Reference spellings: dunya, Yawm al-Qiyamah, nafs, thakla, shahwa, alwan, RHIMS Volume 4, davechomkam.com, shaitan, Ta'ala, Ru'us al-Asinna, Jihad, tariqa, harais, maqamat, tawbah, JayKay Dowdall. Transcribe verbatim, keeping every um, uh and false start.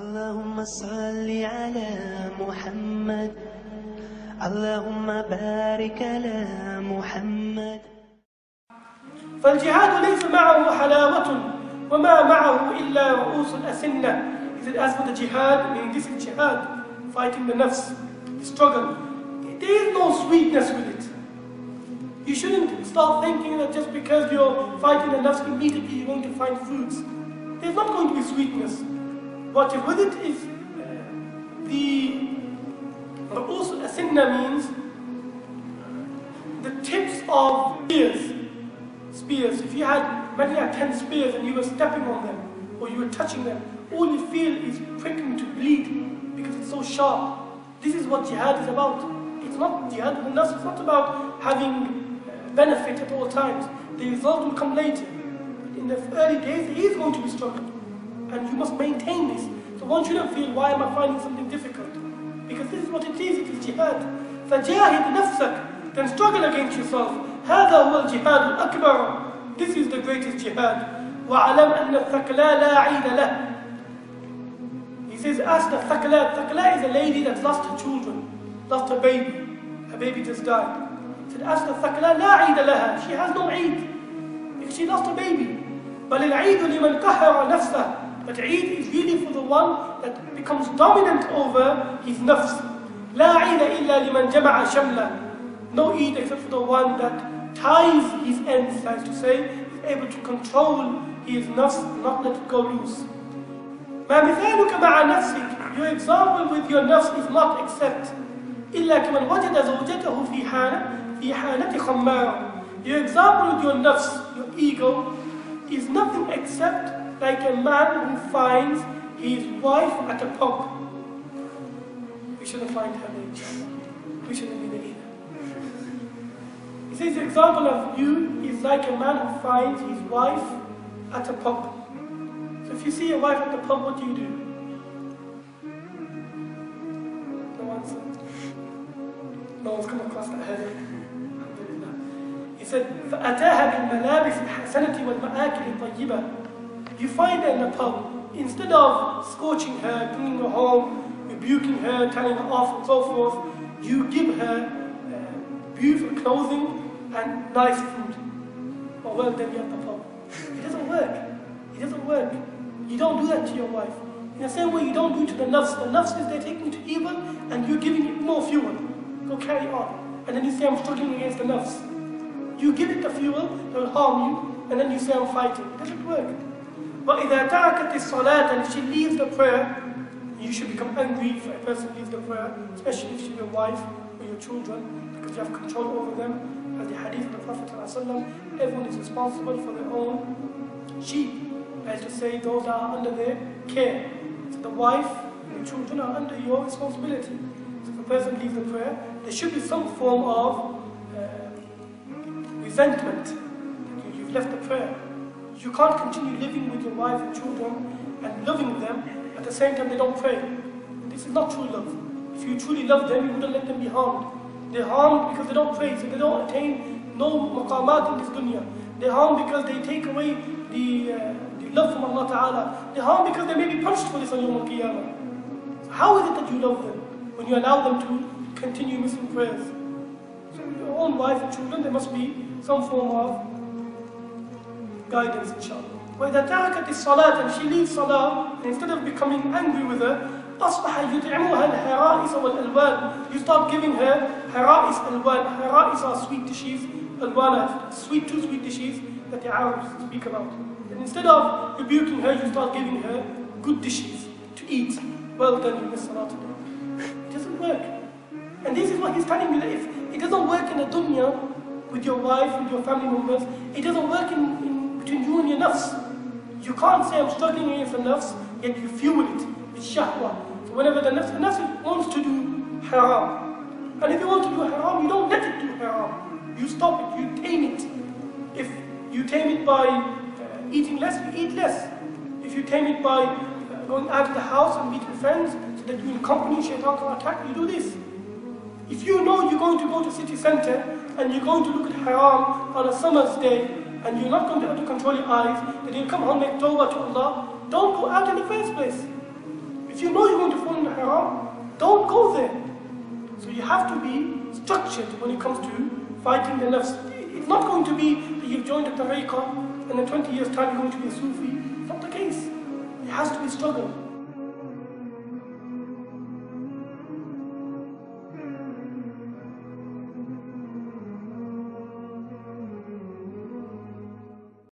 اللهم صل على محمد، اللهم بارك على محمد. فالجهاد ليس معه حلاوة وما معه إلا رؤوس الأسنة. Is it as for the jihad? Meaning this is jihad, fighting the nafs, the struggle. There is no sweetness with it. You shouldn't start thinking that just because you're fighting the nafs, immediately you're going to find fruits. There's not going to be sweetness. What you're with it is the Ru'us al-Asinna means the tips of spears. Spears. If you had many or ten spears and you were stepping on them or you were touching them, all you feel is pricking to bleed because it's so sharp. This is what jihad is about. It's not jihad with nafs, it's not about having benefit at all times. The result will come later. But in the early days, it is going to be struggle. And you must maintain this. So one shouldn't feel, why am I finding something difficult? Because this is what it is, it is jihad. فَجَاهِدْ نَفْسَكَ, then struggle against yourself. هَذَا هُوَ الْجِهَادُ الْأَكْبَرُ, this is the greatest jihad. وَعَلَمْ أَنَّ الثَّكْلَى لَا عِينَ لَهُ. He says, ask the thakla. Thakla is a lady that's lost her children, lost her baby. Her baby just died. He said, ask the thakla لَا عِيدَ لَهَا. She has no Eid. If she lost her baby. بَلِ الْعِيدُ لِمَنْ قَهَّرَ نَفْسَهُ. But Eid is really for the one that becomes dominant over his nafs. La Eid illa liman jama'a shamla. No Eid except for the one that ties his ends, as to say, is able to control his nafs, not let it go loose. Ma mithaluka ma'a nafsik. Your example with your nafs is not except. Illa kaman wajada zawjatahu fi hana, fi hanati khammara. Your example with your nafs, your ego, is nothing except like a man who finds his wife at a pub. We shouldn't find her there. We shouldn't be there either. He says the example of you is like a man who finds his wife at a pub. So if you see a wife at the pub, what do you do? No answer. No one's come across that headache. He said, فَأَتَاهَا بِالْمَلَابِسِ الْحَسَنَةِ وَالْمَآكِلِ الطَّيِّبَةِ. You find her in a pub, instead of scorching her, bringing her home, rebuking her, telling her off and so forth, you give her uh, beautiful clothing and nice food. Oh well, then you're at the pub. It doesn't work. It doesn't work. You don't do that to your wife. In the same way you don't do it to the nafs. The nafs is they're taking to evil and you're giving it more fuel. Go carry on. And then you say, I'm struggling against the nafs. You give it the fuel that will harm you, and then you say, I'm fighting. It doesn't work. وَإِذَا تَعَكَتِ الصَّلَاةَ, and if she leaves the prayer, you should become angry if a person leaves the prayer, especially if she's your wife or your children, because you have control over them. As the hadith of the Prophet ﷺ, everyone is responsible for their own sheep, as to say, those that are under their care. So the wife and the children are under your responsibility. So if a person leaves the prayer, there should be some form of uh, resentment. You, you've left the prayer. You can't continue living with your wife and children and loving them, at the same time they don't pray. This is not true love. If you truly love them, you wouldn't let them be harmed. They're harmed because they don't pray, so they don't attain no maqamat in this dunya. They're harmed because they take away the, uh, the love from Allah Ta'ala. They're harmed because they may be punished for this on Yawm al-Qiyamah. So how is it that you love them when you allow them to continue missing prayers? So your own wife and children, there must be some form of guidance, inshallah. وَإِذَا تَعَكَتِ الصَّلَاةَ, and she leaves salah, and instead of becoming angry with her, أَصْبَحَ يُدْعِمُهَا الْحَرَائِسَ وَالْأَلْوَانِ. You start giving her harais, alwan. Harais are sweet dishes, alwan, sweet two sweet dishes that the Arabs speak about. And instead of rebuking her, you start giving her good dishes to eat. Well done, you missed salah today. It doesn't work. And this is what he's telling you, that if it doesn't work in the dunya, with your wife, with your family members, it doesn't work in, in between you and your nafs. You can't say, I'm struggling against the nafs, yet you fuel it with shahwa. So whenever the nafs, the nafs wants to do haram. And if you want to do haram, you don't let it do haram. You stop it, you tame it. If you tame it by uh, eating less, you eat less. If you tame it by uh, going out of the house and meeting friends, so that you in company, shaitan can attack, you do this. If you know you're going to go to city center, and you're going to look at haram on a summer's day, and you're not going to be able to control your eyes, then you'll come home and make tawbah to Allah. Don't go out in the first place. If you know you're going to fall in the haram, don't go there. So you have to be structured when it comes to fighting the nafs. It's not going to be that you've joined a tariqa and in twenty years time you're going to be a Sufi. It's not the case. It has to be struggle.